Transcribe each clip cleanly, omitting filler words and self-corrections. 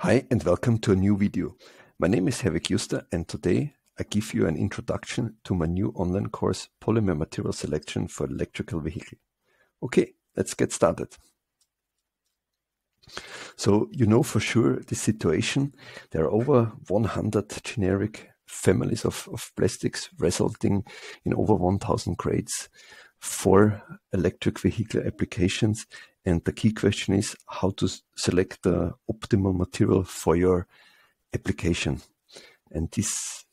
Hi and welcome to a new video. My name is Herwig Juster and today I give you an introduction to my new online course Polymer Material Selection for Electrical Vehicle. Okay, let's get started. So you know for sure the situation. There are over 100 generic families of plastics resulting in over 1,000 grades for electric vehicle applications. And the key question is how to select the optimal material for your application. And this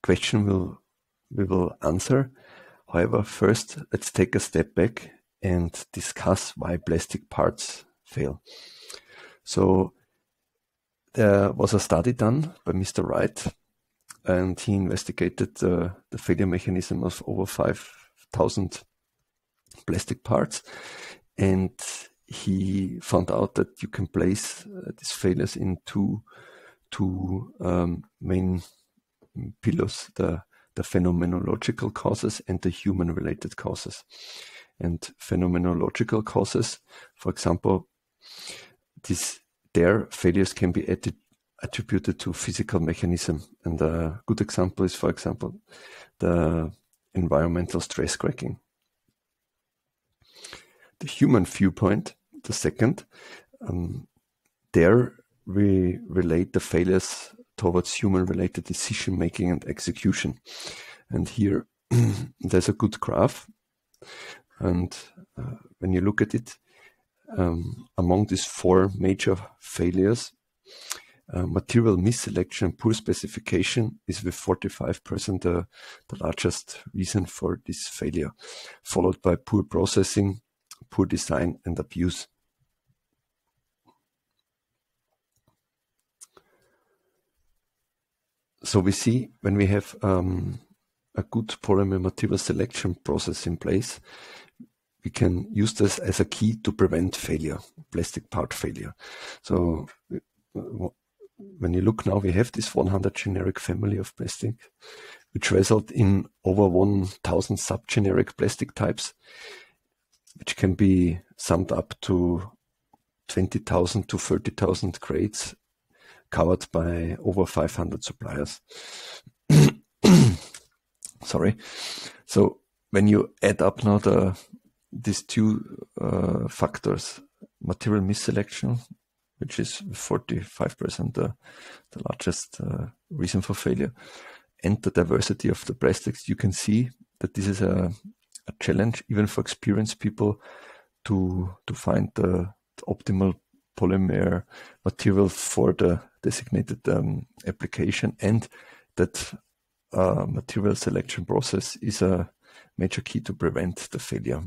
question we will answer. However, first, let's take a step back and discuss why plastic parts fail. So there was a study done by Mr. Wright, and he investigated the failure mechanism of over 5,000 plastic parts. And he found out that you can place these failures in two main pillars, the phenomenological causes and the human-related causes. And phenomenological causes, for example, their failures can be attributed to physical mechanism. And a good example is, for example, the environmental stress cracking. The human viewpoint, the second, there we relate the failures towards human-related decision-making and execution. And here there's a good graph. And when you look at it, among these four major failures, material misselection, poor specification is with 45% the largest reason for this failure, followed by poor processing, poor design and abuse. So we see when we have a good polymer material selection process in place, we can use this as a key to prevent failure, plastic part failure. So when you look now, we have this 100 generic family of plastic, which result in over 1,000 subgeneric plastic types, which can be summed up to 20,000 to 30,000 grades covered by over 500 suppliers. Sorry. So when you add up now these two factors, material misselection, which is 45% the largest reason for failure, and the diversity of the plastics, you can see that this is a challenge even for experienced people to find the optimal polymer material for the designated application, and that material selection process is a major key to prevent the failure.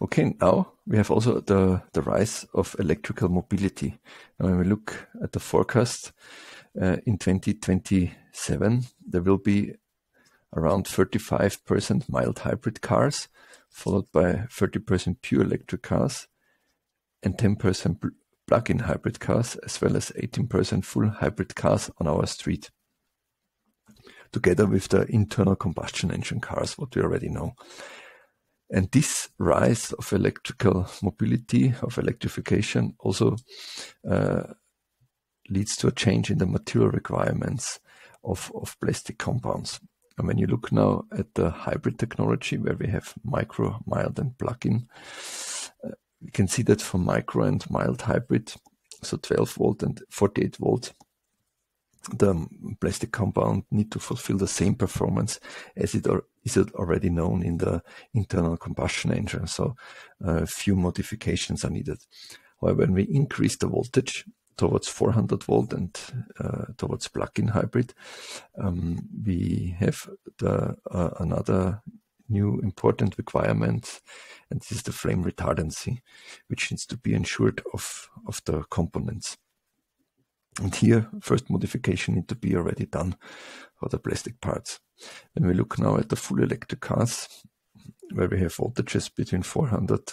Okay, now we have also the rise of electrical mobility. And when we look at the forecast, in 2027 there will be around 35% mild hybrid cars, followed by 30% pure electric cars and 10% plug-in hybrid cars, as well as 18% full hybrid cars on our street, together with the internal combustion engine cars, what we already know. And this rise of electrical mobility, of electrification, also leads to a change in the material requirements of plastic compounds. And when you look now at the hybrid technology, where we have micro, mild and plug-in, you can see that for micro and mild hybrid, so 12 volt and 48 volt, the plastic compound need to fulfill the same performance as it is already known in the internal combustion engine. So few modifications are needed. However, when we increase the voltage towards 400 volt and towards plug-in hybrid, we have another new important requirement, and this is the flame retardancy, which needs to be ensured of the components. And here, first modification need to be already done for the plastic parts. When we look now at the full electric cars, where we have voltages between 400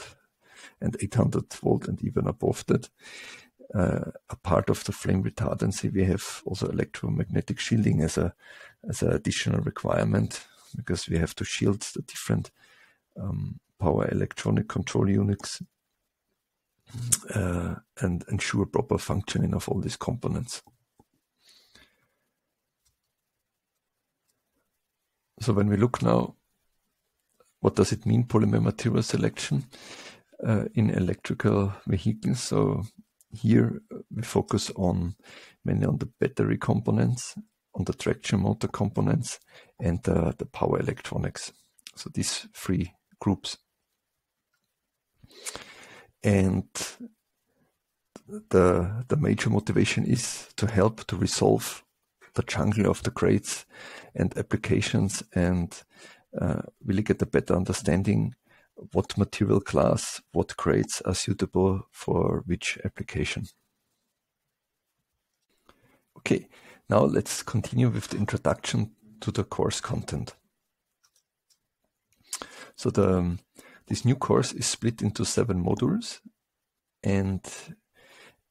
and 800 volt and even above that, a part of the flame retardancy, we have also electromagnetic shielding as an additional requirement, because we have to shield the different power electronic control units and ensure proper functioning of all these components. So when we look now, what does it mean, polymer material selection in electrical vehicles? So here we focus on mainly on the battery components, on the traction motor components, and the power electronics. So these three groups. And the major motivation is to help to resolve the jungle of the grades and applications, and really get a better understanding what material class, what grades are suitable for which application. Okay, now let's continue with the introduction to the course content. So this new course is split into 7 modules, and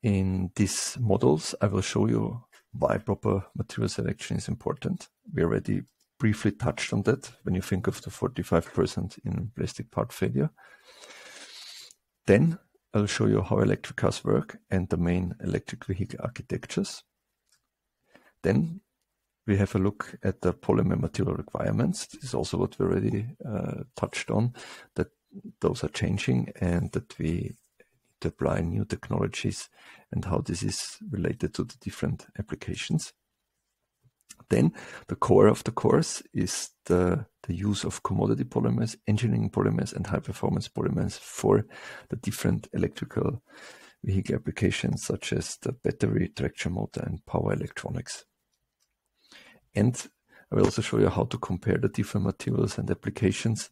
in these modules I will show you why proper material selection is important. We already briefly touched on that when you think of the 45% in plastic part failure. Then I'll show you how electric cars work and the main electric vehicle architectures. Then we have a look at the polymer material requirements. This is also what we already touched on, that those are changing and that we need to apply new technologies and how this is related to the different applications. Then the core of the course is the use of commodity polymers, engineering polymers, and high-performance polymers for the different electrical vehicle applications such as the battery, traction motor, and power electronics. And I will also show you how to compare the different materials and applications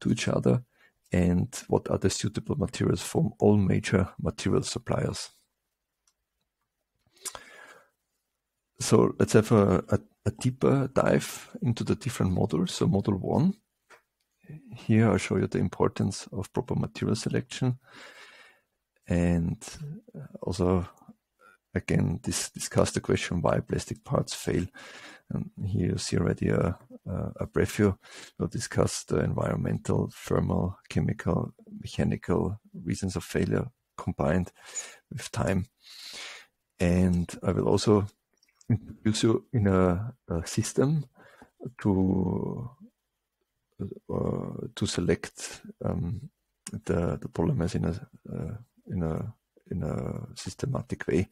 to each other and what are the suitable materials from all major material suppliers. So let's have a deeper dive into the different modules. So module 1, here I'll show you the importance of proper material selection, and also again discuss the question why plastic parts fail. And here you see already a preview. We'll discuss the environmental, thermal, chemical, mechanical reasons of failure combined with time. And I will also introduce you in a system to select the polymers in a systematic way,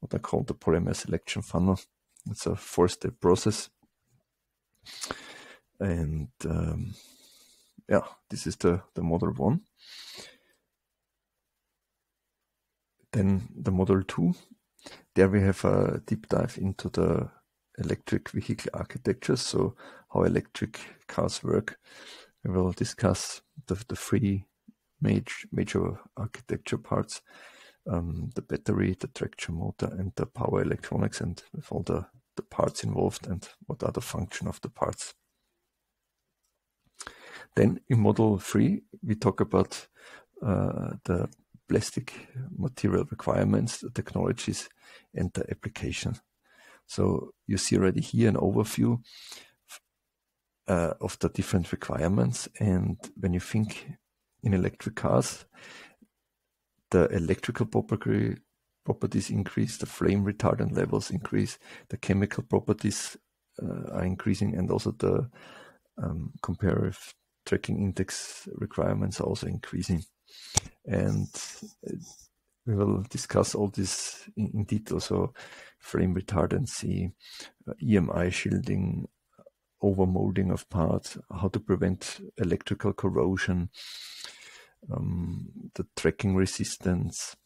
what I call the polymer selection funnel. It's a 4-step process, and yeah, this is the model 1. Then the model 2. There we have a deep dive into the electric vehicle architecture, so how electric cars work. We will discuss the three major architecture parts, the battery, the traction motor, and the power electronics, and with all the parts involved and what are the function of the parts. Then in model 3, we talk about the plastic material requirements, the technologies, and the application. So you see already here an overview of the different requirements. And when you think in electric cars, the electrical properties increase, the flame retardant levels increase, the chemical properties are increasing, and also the comparative tracking index requirements are also increasing. And we will discuss all this in detail, so flame retardancy, EMI shielding, overmolding of parts, how to prevent electrical corrosion, the tracking resistance.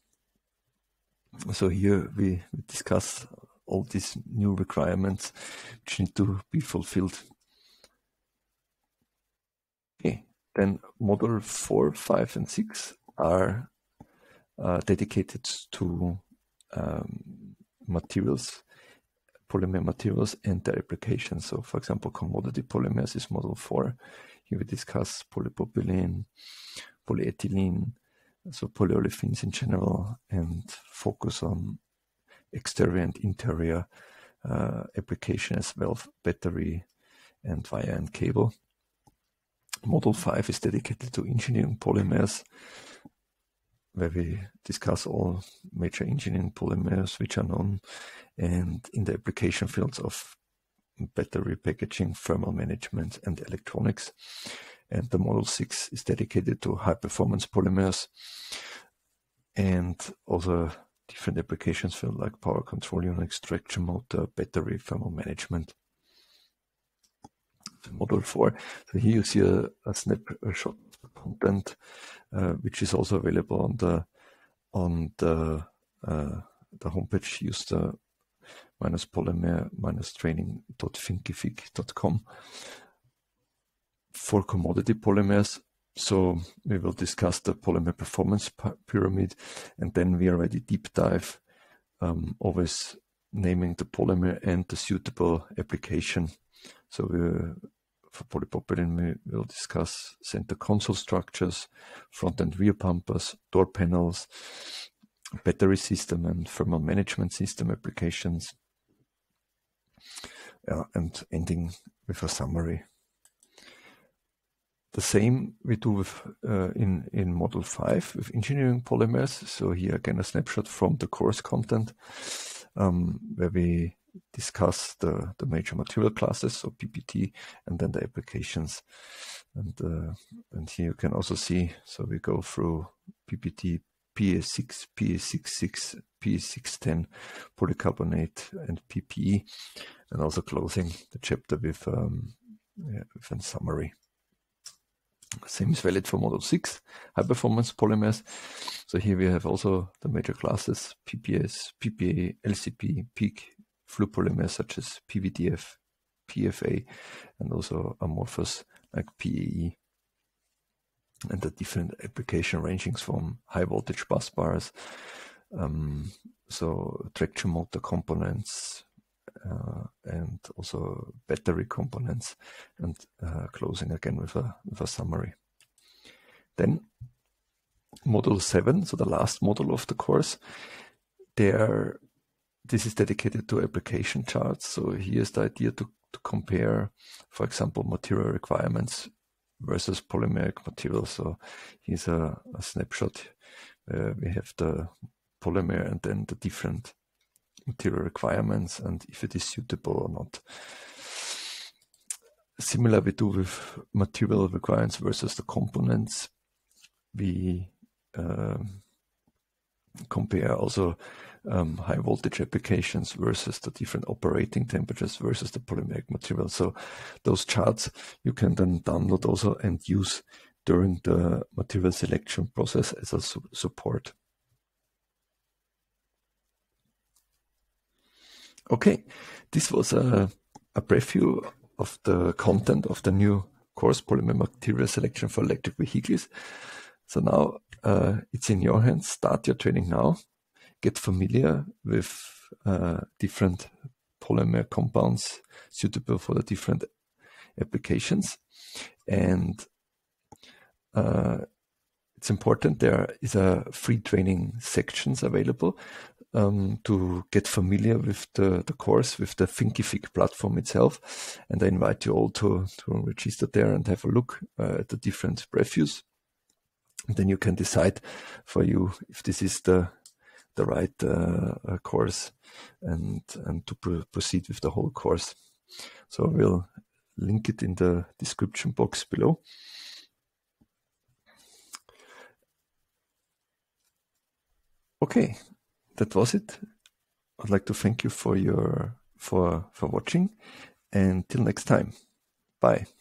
So here we discuss all these new requirements which need to be fulfilled. Okay, then model 4, 5, and 6 are dedicated to materials, polymer materials, and their applications. So, for example, commodity polymers is model 4. Here we discuss polypropylene, polyethylene, so polyolefins in general, and focus on exterior and interior application as well, battery and wire and cable. Model 5 is dedicated to engineering polymers, where we discuss all major engineering polymers which are known, and in the application fields of battery packaging, thermal management, and electronics. And the model 6 is dedicated to high-performance polymers and other different applications field like power control units, traction motor, battery, thermal management. Model 4. So here you see a snapshot content, which is also available on the homepage user-polymer-training.thinkific.com for commodity polymers. So we will discuss the polymer performance pyramid, and then we already deep dive, always naming the polymer and the suitable application. So we for polypropylene, we will discuss center console structures, front and rear bumpers, door panels, battery system and thermal management system applications, and ending with a summary. The same we do with, in Model 5 with engineering polymers. So here again a snapshot from the course content, where we discuss the major material classes, so PPT, and then the applications. And here you can also see, so we go through PPT, PA6, PA66, PA610, polycarbonate, and PPE, and also closing the chapter with a summary. Same is valid for Model 6, high-performance polymers. So here we have also the major classes, PPS, PPA, LCP, PEEK, flue polymers such as PVDF, PFA, and also amorphous like PAE, and the different application rangings from high voltage bus bars, so traction motor components, and also battery components, and closing again with a summary. Then Model 7, so the last model of the course, this is dedicated to application charts. So here's the idea to compare, for example, material requirements versus polymeric materials. So here's a snapshot. We have the polymer and then the different material requirements and if it is suitable or not. Similar we do with material requirements versus the components. We compare also high voltage applications versus the different operating temperatures versus the polymeric material. So those charts you can then download also and use during the material selection process as a support. Okay, this was a preview of the content of the new course, Polymer Material Selection for Electric Vehicles. So now it's in your hands. Start your training now. Get familiar with different polymer compounds suitable for the different applications. And it's important, there is a free training sections available to get familiar with the course, with the Thinkific platform itself. And I invite you all to register there and have a look at the different previews. And then you can decide for you if this is the right course and to proceed with the whole course. So I will link it in the description box below. Okay, that was it. I'd like to thank you for watching, and till next time. Bye.